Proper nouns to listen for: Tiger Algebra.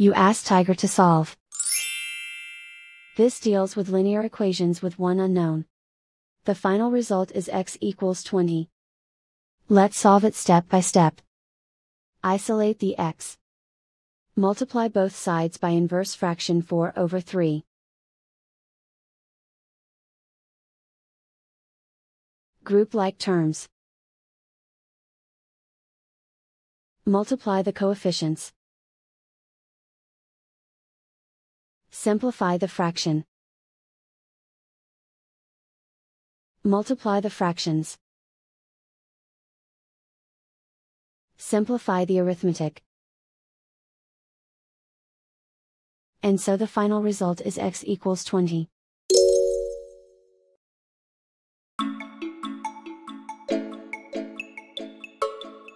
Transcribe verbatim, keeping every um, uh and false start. you ask Tiger to solve. This deals with linear equations with one unknown. The final result is x equals twenty. Let's solve it step by step. Isolate the x. Multiply both sides by inverse fraction four over three. Group like terms. Multiply the coefficients. Simplify the fraction. Multiply the fractions. Simplify the arithmetic. And so the final result is x equals twenty.